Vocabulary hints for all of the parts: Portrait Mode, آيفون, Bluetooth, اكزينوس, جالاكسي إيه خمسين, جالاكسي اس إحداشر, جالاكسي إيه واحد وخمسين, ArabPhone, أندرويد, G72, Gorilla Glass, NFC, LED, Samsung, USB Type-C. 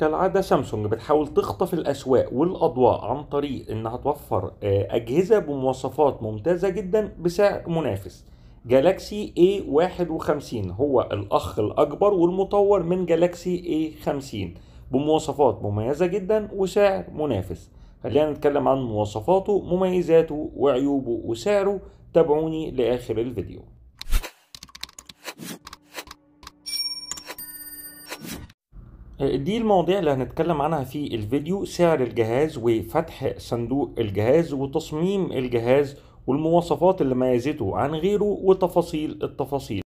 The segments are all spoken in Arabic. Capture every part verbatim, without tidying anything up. كالعادة سامسونج بتحاول تخطف الأسواق والأضواء عن طريق إنها توفر أجهزة بمواصفات ممتازة جدا بسعر منافس. جالاكسي إيه واحد وخمسين هو الأخ الأكبر والمطور من جالاكسي إيه خمسين بمواصفات مميزة جدا وسعر منافس. خلينا نتكلم عن مواصفاته مميزاته وعيوبه وسعره، تابعوني لآخر الفيديو. دي المواضيع اللي هنتكلم عنها في الفيديو: سعر الجهاز وفتح صندوق الجهاز وتصميم الجهاز والمواصفات اللي ميزته عن غيره وتفاصيل التفاصيل.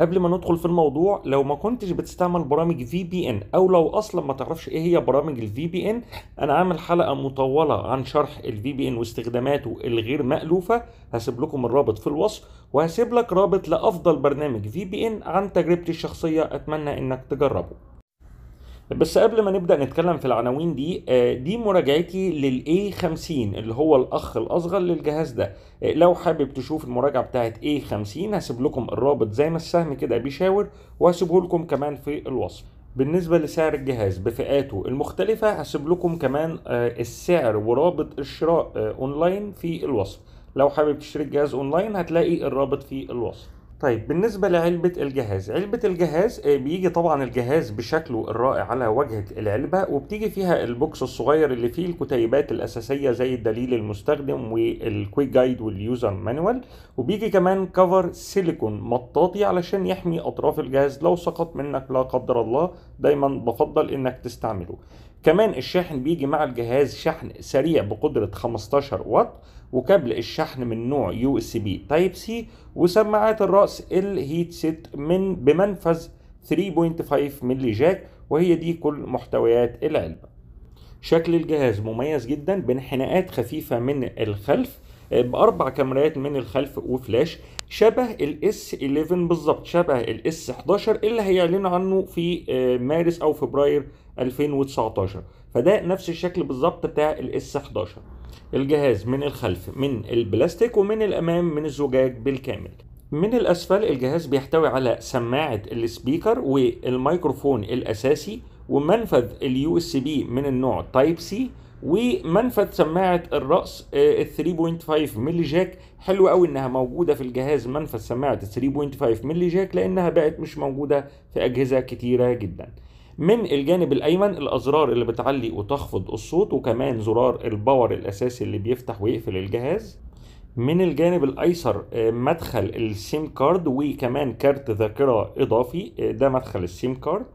قبل ما ندخل في الموضوع، لو ما كنتش بتستعمل برامج في بي ان او لو اصلا ما تعرفش ايه هي برامج الفي بي ان، انا عامل حلقه مطوله عن شرح الفي بي ان واستخداماته الغير مألوفه، هسيب لكم الرابط في الوصف، وهسيب لك رابط لافضل برنامج في بي ان عن تجربتي الشخصيه، اتمنى انك تجربه. بس قبل ما نبدأ نتكلم في العناوين دي، دي مراجعتي لل إيه خمسين اللي هو الأخ الأصغر للجهاز ده. لو حابب تشوف المراجعة بتاعت إيه خمسين هسيب لكم الرابط زي ما السهم كده بيشاور، وهسيبه لكم كمان في الوصف. بالنسبة لسعر الجهاز بفئاته المختلفة هسيب لكم كمان السعر ورابط الشراء أونلاين في الوصف، لو حابب تشتري الجهاز أونلاين هتلاقي الرابط في الوصف. طيب بالنسبة لعلبة الجهاز، علبة الجهاز بيجي طبعا الجهاز بشكله الرائع على واجهة العلبة، وبتيجي فيها البوكس الصغير اللي فيه الكتيبات الأساسية زي الدليل المستخدم والكويك جايد واليوزر مانوال، وبيجي كمان كفر سيليكون مطاطي علشان يحمي أطراف الجهاز لو سقط منك لا قدر الله، دايما بفضل إنك تستعمله. كمان الشاحن بيجي مع الجهاز شحن سريع بقدرة خمستاشر واط، وكابل الشحن من نوع يو اس بي تايب سي، وسماعات الرأس الهيتسيت من بمنفذ ثلاثة فاصلة خمسة مللي جاك، وهي دي كل محتويات العلبة. شكل الجهاز مميز جدا بانحناءات خفيفة من الخلف، بأربع كاميرات من الخلف وفلاش، شبه الاس إحداشر بالظبط، شبه الاس إحداشر اللي هيعلنوا عنه في مارس او فبراير ألفين وتسعتاشر، فده نفس الشكل بالظبط بتاع الاس إحداشر. الجهاز من الخلف من البلاستيك ومن الامام من الزجاج بالكامل. من الاسفل الجهاز بيحتوي على سماعة السبيكر والميكروفون الاساسي ومنفذ اليو اس بي من النوع تايب سي ومنفذ سماعة الرأس ثلاثة فاصلة خمسة مللي جاك. حلو قوي انها موجودة في الجهاز منفذ سماعة ثلاثة فاصلة خمسة مللي جاك لانها بقت مش موجودة في اجهزة كتيرة جدا. من الجانب الايمن الازرار اللي بتعلي وتخفض الصوت، وكمان زرار الباور الاساسي اللي بيفتح ويقفل الجهاز. من الجانب الايسر مدخل السيم كارد وكمان كارت ذاكرة اضافي، ده مدخل السيم كارد.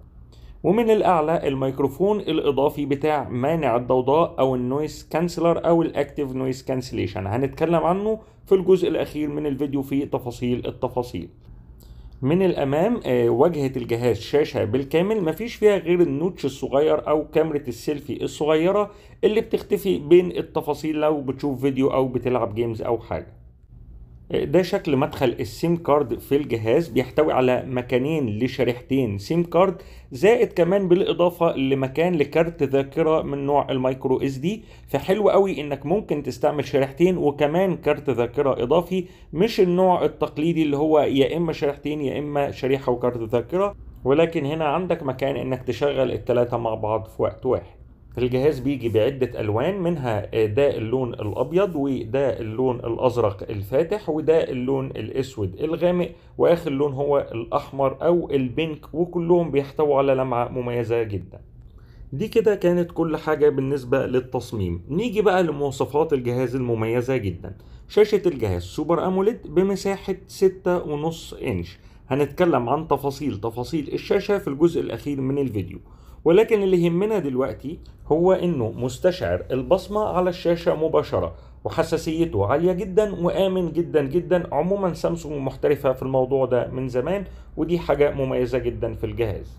ومن الاعلى الميكروفون الاضافي بتاع مانع الضوضاء او النويز كانسلر او الاكتيف نويز كانسليشن، هنتكلم عنه في الجزء الاخير من الفيديو في تفاصيل التفاصيل. من الامام واجهة الجهاز شاشة بالكامل مفيش فيها غير النوتش الصغير او كاميرا السيلفي الصغيرة اللي بتختفي بين التفاصيل لو بتشوف فيديو او بتلعب جيمز او حاجة. ده شكل مدخل السيم كارد في الجهاز، بيحتوي على مكانين لشريحتين سيم كارد، زائد كمان بالاضافه لمكان لكارت ذاكره من نوع المايكرو اس دي، فحلو قوي انك ممكن تستعمل شريحتين وكمان كارت ذاكره اضافي، مش النوع التقليدي اللي هو يا اما شريحتين يا اما شريحه وكارت ذاكره، ولكن هنا عندك مكان انك تشغل الثلاثه مع بعض في وقت واحد. الجهاز بيجي بعدة ألوان، منها ده اللون الأبيض وده اللون الأزرق الفاتح وده اللون الأسود الغامق، وآخر لون هو الأحمر أو البينك، وكلهم بيحتووا على لمعة مميزة جدا. دي كده كانت كل حاجة بالنسبة للتصميم. نيجي بقى لمواصفات الجهاز المميزة جدا. شاشة الجهاز سوبر أموليد بمساحة ستة ونص إنش، هنتكلم عن تفاصيل تفاصيل الشاشة في الجزء الأخير من الفيديو، ولكن اللي يهمنا دلوقتي هو انه مستشعر البصمة على الشاشة مباشرة، وحساسيته عالية جدا وآمن جدا جدا. عموما سامسونج محترفة في الموضوع ده من زمان، ودي حاجة مميزة جدا في الجهاز.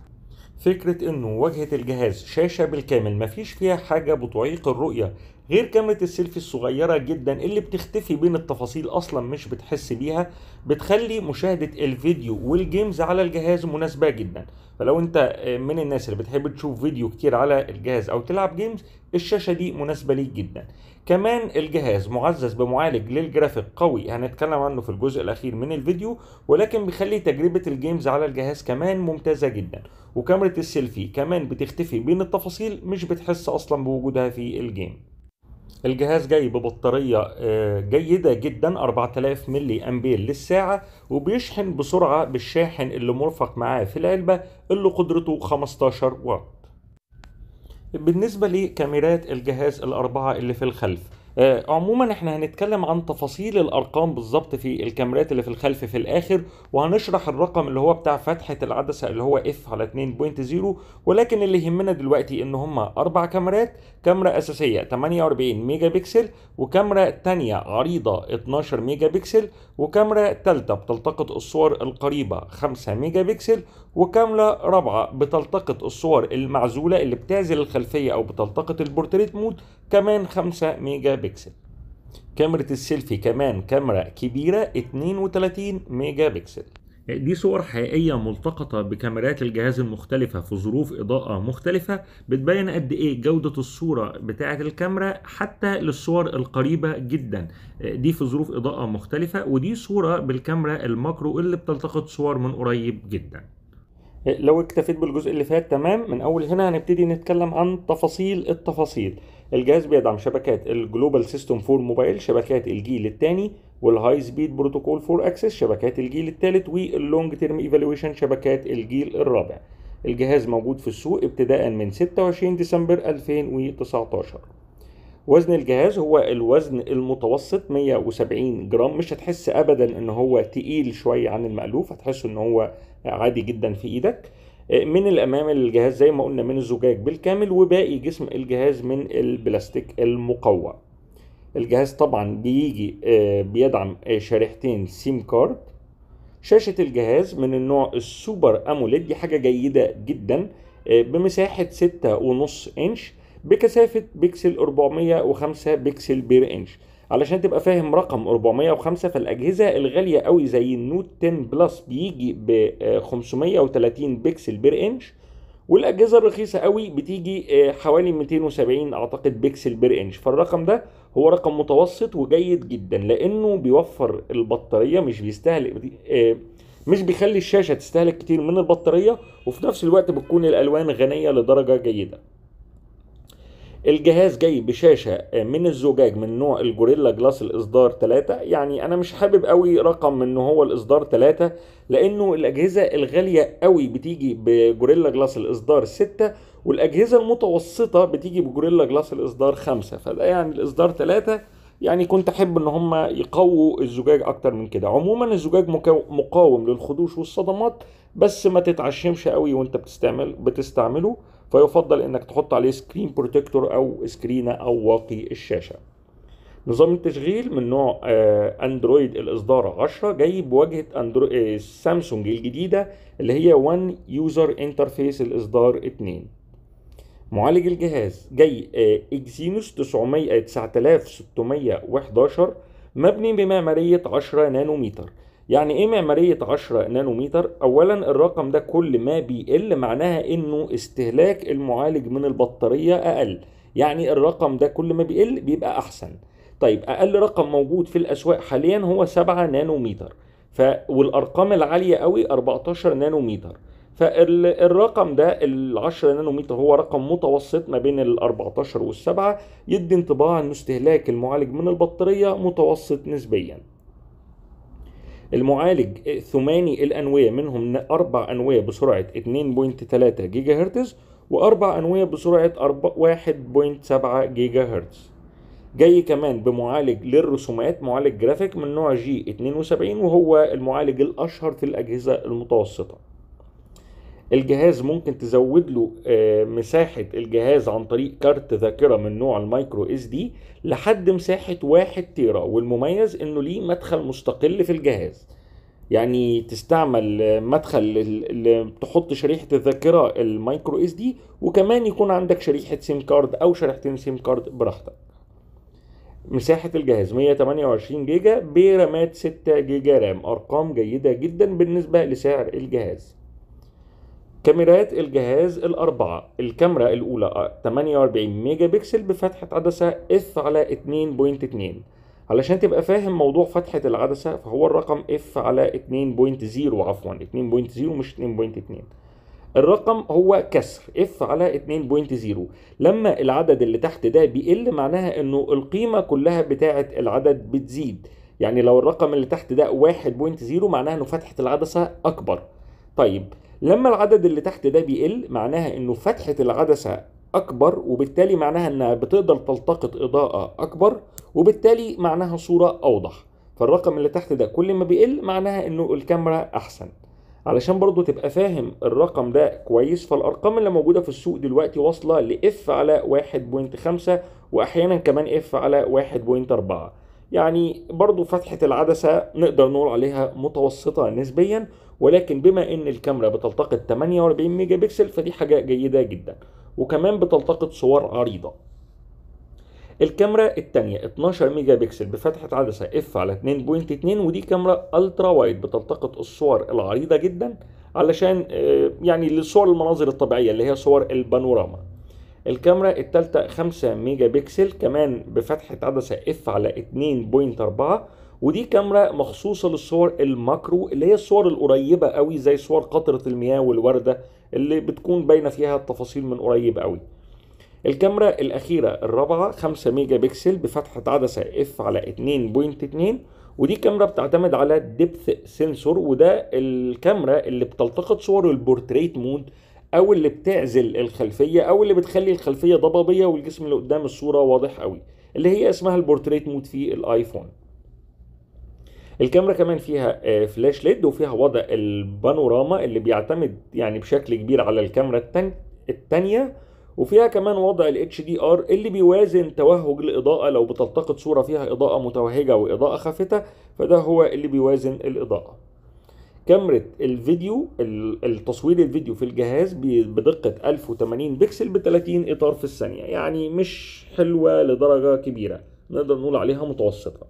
فكرة انه واجهة الجهاز شاشة بالكامل مفيش فيها حاجة بتعيق الرؤية غير كاميرا السيلفي الصغيرة جدا اللي بتختفي بين التفاصيل اصلا مش بتحس بيها، بتخلي مشاهدة الفيديو والجيمز على الجهاز مناسبة جدا. فلو انت من الناس اللي بتحب تشوف فيديو كتير على الجهاز او تلعب جيمز، الشاشة دي مناسبة ليك جدا. كمان الجهاز معزز بمعالج للجرافيك قوي، هنتكلم عنه في الجزء الاخير من الفيديو، ولكن بيخلي تجربة الجيمز على الجهاز كمان ممتازة جدا. وكاميرا السيلفي كمان بتختفي بين التفاصيل مش بتحس اصلا بوجودها في الجيم. الجهاز جاي ببطارية جيدة جدا أربعة آلاف ملي أمبير للساعة، وبيشحن بسرعة بالشاحن اللي مرفق معاه في العلبة اللي قدرته خمستاشر واط. بالنسبة لكاميرات الجهاز الأربعة اللي في الخلف، عموما احنا هنتكلم عن تفاصيل الارقام بالظبط في الكاميرات اللي في الخلف في الاخر، وهنشرح الرقم اللي هو بتاع فتحة العدسة اللي هو اف على اتنين نقطة صفر، ولكن اللي يهمنا دلوقتي ان هما اربع كاميرات. كاميرا اساسية تمانية واربعين ميجا بكسل، وكاميرا تانية عريضة اتناشر ميجا بكسل، وكاميرا تالتة بتلتقط الصور القريبة خمسة ميجا بكسل، وكاميرا رابعة بتلتقط الصور المعزولة اللي بتعزل الخلفية او بتلتقط البورتريت مود كمان خمسة ميجا بكسل. كاميرا السيلفي كمان كاميرا كبيرة اتنين وتلاتين ميجا بكسل. دي صور حقيقية ملتقطة بكاميرات الجهاز المختلفة في ظروف إضاءة مختلفة، بتبين قد إيه جودة الصورة بتاعة الكاميرا حتى للصور القريبة جدا، دي في ظروف إضاءة مختلفة. ودي صورة بالكاميرا الماكرو اللي بتلتقط صور من قريب جدا. لو اكتفيت بالجزء اللي فات تمام، من أول هنا هنبتدي نتكلم عن تفاصيل التفاصيل. الجهاز بيدعم شبكات الجلوبال سيستم فور موبايل، شبكات الجيل الثاني، والهاي سبيد بروتوكول فور اكسس، شبكات الجيل الثالث، واللونج تيرم ايفالويشن شبكات الجيل الرابع. الجهاز موجود في السوق ابتداء من ستة وعشرين ديسمبر ألفين وتسعتاشر. وزن الجهاز هو الوزن المتوسط مية وسبعين جرام، مش هتحس ابدا ان هو تقيل شويه عن المألوف، هتحس ان هو عادي جدا في ايدك. من الامام الجهاز زي ما قلنا من الزجاج بالكامل، وباقي جسم الجهاز من البلاستيك المقوى. الجهاز طبعا بيجي بيدعم شريحتين سيم كارد. شاشة الجهاز من النوع السوبر اموليد، دي حاجة جيدة جدا، بمساحة ستة ونص انش، بكثافة بكسل اربعمية وخمسة بكسل بير انش. علشان تبقى فاهم رقم اربعمية وخمسة، فالاجهزه الغاليه قوي زي النوت عشرة بلس بيجي ب خمسمية وتلاتين بكسل بير انش، والاجهزه الرخيصه قوي بتيجي حوالي ميتين وسبعين اعتقد بكسل بير انش. فالرقم ده هو رقم متوسط وجيد جدا، لانه بيوفر البطاريه، مش بيستهلك، مش بيخلي الشاشه تستهلك كتير من البطاريه، وفي نفس الوقت بتكون الالوان غنيه لدرجه جيده. الجهاز جاي بشاشة من الزجاج من نوع الجوريلا جلاس الاصدار تلاتة، يعني انا مش حابب قوي رقم ان هو الاصدار تلاتة، لانه الاجهزة الغالية قوي بتيجي بجوريلا جلاس الاصدار ستة، والاجهزة المتوسطة بتيجي بجوريلا جلاس الاصدار خمسة، فده يعني الاصدار تلاتة، يعني كنت احب ان هم يقووا الزجاج اكتر من كده. عموما الزجاج مقاوم للخدوش والصدمات، بس ما تتعشمش قوي وانت بتستعمل بتستعمله، فيفضل انك تحط عليه سكرين بروتكتور او سكرينه او واقي الشاشه. نظام التشغيل من نوع اندرويد الاصدار عشرة، جاي بواجهه اندرويد سامسونج الجديده اللي هي وان يوزر انترفيس الاصدار اتنين. معالج الجهاز جاي اكزينوس تسعة آلاف وستمية وحداشر، مبني بمعماريه عشرة نانومتر. يعني ايه معمارية عشرة نانومتر؟ اولا الرقم ده كل ما بيقل معناها انه استهلاك المعالج من البطارية اقل، يعني الرقم ده كل ما بيقل بيبقى احسن. طيب اقل رقم موجود في الاسواق حاليا هو سبعة نانومتر، ف... والارقام العالية قوي اربعتاشر نانومتر، فالرقم ده ال عشرة نانومتر هو رقم متوسط ما بين ال اربعتاشر وال سبعة، يدي انطباع ان استهلاك المعالج من البطارية متوسط نسبيا. المعالج ثماني الأنوية، منهم أربع أنوية بسرعة اتنين نقطة تلاتة جيجا هرتز، وأربع أنوية بسرعة واحد نقطة سبعة جيجا هرتز. جاي كمان بمعالج للرسومات، معالج جرافيك من نوع جي اتنين وسبعين، وهو المعالج الأشهر في الأجهزة المتوسطة. الجهاز ممكن تزود له مساحة الجهاز عن طريق كارت ذاكرة من نوع المايكرو اس دي لحد مساحة واحد تيرا، والمميز انه ليه مدخل مستقل في الجهاز، يعني تستعمل مدخل تحط شريحة الذاكرة المايكرو اس دي، وكمان يكون عندك شريحة سيم كارد او شريحتين سيم كارد براحتك. مساحة الجهاز مية وتمانية وعشرين جيجا برامات ستة جيجا رام، ارقام جيدة جدا بالنسبة لسعر الجهاز. كاميرات الجهاز الاربعة، الكاميرا الاولى تمانية واربعين ميجا بكسل بفتحة عدسة اف على اتنين فاصلة اتنين. علشان تبقى فاهم موضوع فتحة العدسة فهو الرقم اف على اتنين فاصلة صفر عفوا اتنين فاصلة صفر مش اتنين فاصلة اتنين، الرقم هو كسر اف على اتنين فاصلة صفر. لما العدد اللي تحت ده بيقل معناها انه القيمة كلها بتاعة العدد بتزيد، يعني لو الرقم اللي تحت ده واحد فاصلة صفر معناها انه فتحة العدسة اكبر. طيب لما العدد اللي تحت ده بيقل معناها انه فتحة العدسة اكبر، وبالتالي معناها انها بتقدر تلتقط اضاءة اكبر، وبالتالي معناها صورة اوضح. فالرقم اللي تحت ده كل ما بيقل معناها انه الكاميرا احسن. علشان برضو تبقى فاهم الرقم ده كويس، فالارقام اللي موجودة في السوق دلوقتي واصلة لإف على واحد فاصلة خمسة واحيانا كمان إف على واحد فاصلة اربعة، يعني برضو فتحة العدسة نقدر نقول عليها متوسطة نسبيا، ولكن بما ان الكاميرا بتلتقط تمانية واربعين ميجا بكسل فدي حاجة جيدة جدا، وكمان بتلتقط صور عريضة. الكاميرا الثانية اتناشر ميجا بكسل بفتحة عدسة اف على اتنين فاصلة اتنين، ودي كاميرا الترا وايد بتلتقط الصور العريضة جدا علشان يعني للصور المناظر الطبيعية اللي هي صور البانوراما. الكاميرا الثالثة خمسة ميجا بكسل كمان بفتحة عدسة اف على اتنين فاصلة اربعة، ودي كاميرا مخصوصة للصور الماكرو اللي هي الصور القريبة قوي زي صور قطرة المياه والوردة اللي بتكون باينة فيها التفاصيل من قريب قوي. الكاميرا الأخيرة الرابعة خمسة ميجا بكسل بفتحة عدسة اف على اتنين فاصلة اتنين، ودي كاميرا بتعتمد على ديبث سنسور، وده الكاميرا اللي بتلتقط صور البورتريت مود أو اللي بتعزل الخلفية أو اللي بتخلي الخلفية ضبابية والجسم اللي قدام الصورة واضح قوي، اللي هي اسمها البورتريت مود في الآيفون. الكاميرا كمان فيها فلاش ليد وفيها وضع البانوراما اللي بيعتمد يعني بشكل كبير على الكاميرا الثانية، وفيها كمان وضع ال اتش دي ار اللي بيوازن توهج الإضاءة، لو بتلتقط صورة فيها إضاءة متوهجة وإضاءة خافتة فده هو اللي بيوازن الإضاءة. كاميرا الفيديو التصوير الفيديو في الجهاز بدقة الف وتمانين بكسل ب تلاتين إطار في الثانية، يعني مش حلوة لدرجة كبيرة، نقدر نقول عليها متوسطة.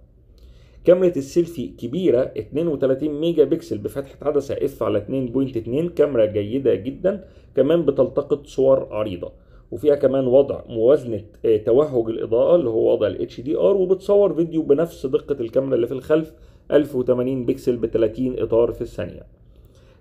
كاميرا السيلفي كبيرة اتنين وتلاتين ميجا بكسل بفتحة عدسة اف على اتنين فاصلة اتنين، كاميرا جيدة جدا كمان بتلتقط صور عريضة، وفيها كمان وضع موازنة توهج الإضاءة اللي هو وضع ال اتش دي ار، وبتصور فيديو بنفس دقة الكاميرا اللي في الخلف الف وتمانين بكسل ب تلاتين إطار في الثانية.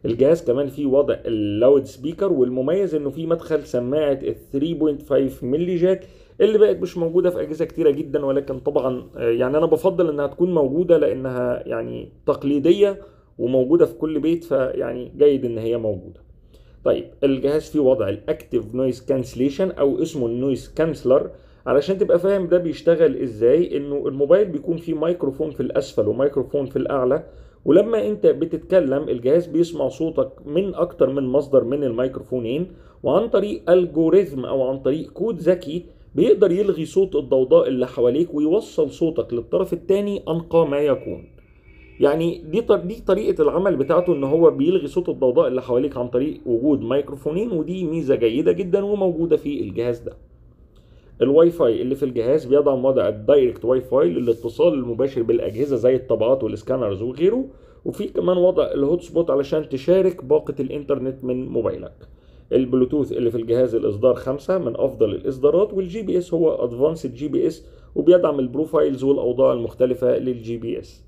الجهاز كمان فيه وضع اللاود سبيكر، والمميز انه فيه مدخل سماعة ثلاثة فاصلة خمسة ملي جاك اللي بقت مش موجودة في أجهزة كتيرة جدا، ولكن طبعا يعني أنا بفضل إنها تكون موجودة لأنها يعني تقليدية وموجودة في كل بيت، فيعني جيد إن هي موجودة. طيب الجهاز فيه وضع الأكتيف نويز كانسليشن أو اسمه النويز كانسلر، علشان تبقى فاهم ده بيشتغل إزاي، إنه الموبايل بيكون فيه مايكروفون في الأسفل ومايكروفون في الأعلى، ولما انت بتتكلم الجهاز بيسمع صوتك من اكتر من مصدر من الميكروفونين، وعن طريق الجوريزم او عن طريق كود ذكي بيقدر يلغي صوت الضوضاء اللي حواليك ويوصل صوتك للطرف الثاني انقى ما يكون. يعني دي دي طريقة العمل بتاعته، ان هو بيلغي صوت الضوضاء اللي حواليك عن طريق وجود ميكروفونين، ودي ميزة جيدة جدا وموجودة في الجهاز ده. الواي فاي اللي في الجهاز بيدعم وضع الدايركت واي فاي للاتصال المباشر بالاجهزه زي الطابعات والسكانرز وغيره، وفي كمان وضع الهوت سبوت علشان تشارك باقه الانترنت من موبايلك. البلوتوث اللي في الجهاز الاصدار خمسة من افضل الاصدارات، والجي بي اس هو ادفانسد جي بي اس وبيدعم البروفايلز والاوضاع المختلفه للجي بي اس.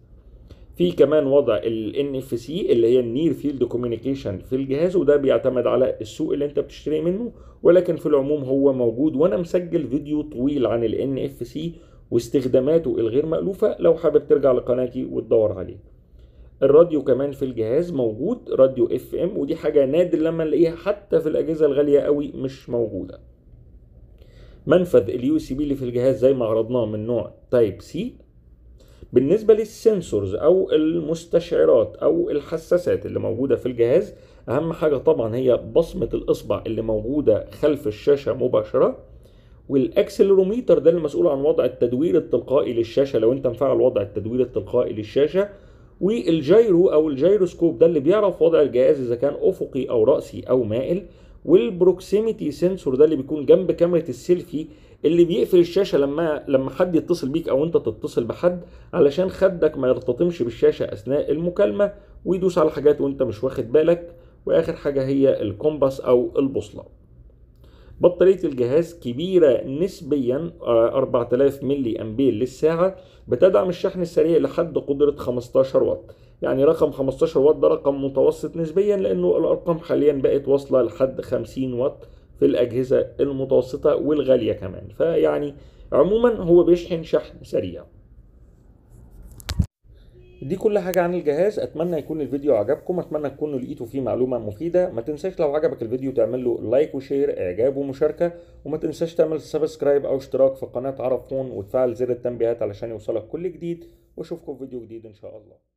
في كمان وضع ال إن إف سي اللي هي النير فيلد كوميونيكيشن في الجهاز، وده بيعتمد على السوق اللي انت بتشتري منه، ولكن في العموم هو موجود، وانا مسجل فيديو طويل عن ال إن إف سي واستخداماته الغير مألوفة، لو حابب ترجع لقناتي وتدور عليه. الراديو كمان في الجهاز موجود، راديو اف ام، ودي حاجة نادر لما نلاقيها حتى في الأجهزة الغالية قوي مش موجودة. منفذ اليو اس بي اللي في الجهاز زي ما عرضناه من نوع تايب سي. بالنسبة للسنسورز أو المستشعرات أو الحساسات اللي موجودة في الجهاز، أهم حاجة طبعا هي بصمة الإصبع اللي موجودة خلف الشاشة مباشرة، والأكسلروميتر ده المسؤول عن وضع التدوير التلقائي للشاشة لو أنت مفعل وضع التدوير التلقائي للشاشة، والجايرو أو الجايروسكوب ده اللي بيعرف وضع الجهاز إذا كان أفقي أو رأسي أو مائل، والبروكسيميتي سنسور ده اللي بيكون جنب كاميرا السيلفي اللي بيقفل الشاشه لما لما حد يتصل بيك او انت تتصل بحد علشان خدك ما يرتطمش بالشاشه اثناء المكالمه ويدوس على حاجات وانت مش واخد بالك. واخر حاجه هي الكومباس او البوصله. بطاريه الجهاز كبيره نسبيا أربعة آلاف ملي امبير للساعه، بتدعم الشحن السريع لحد قدره خمستاشر واط. يعني رقم خمستاشر واط ده رقم متوسط نسبيا، لانه الارقام حاليا بقت واصله لحد خمسين واط في الأجهزة المتوسطة والغالية كمان. فيعني عموما هو بيشحن شحن سريع. دي كل حاجة عن الجهاز. اتمنى يكون الفيديو عجبكم، اتمنى تكونوا لقيتوا فيه معلومة مفيدة. ما تنساش لو عجبك الفيديو تعمل له لايك وشير اعجاب ومشاركة، وما تنساش تعمل سبسكرايب او اشتراك في قناة عرب فون وتفعل زر التنبيهات علشان يوصلك كل جديد، واشوفكم في فيديو جديد ان شاء الله.